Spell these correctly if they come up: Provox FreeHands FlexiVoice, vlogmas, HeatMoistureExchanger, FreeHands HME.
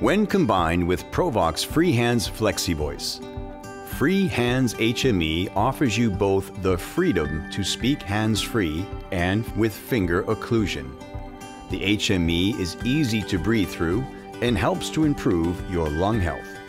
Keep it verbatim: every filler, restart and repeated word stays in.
when combined with Provox FreeHands FlexiVoice. FreeHands H M E offers you both the freedom to speak hands-free and with finger occlusion. The H M E is easy to breathe through and helps to improve your lung health.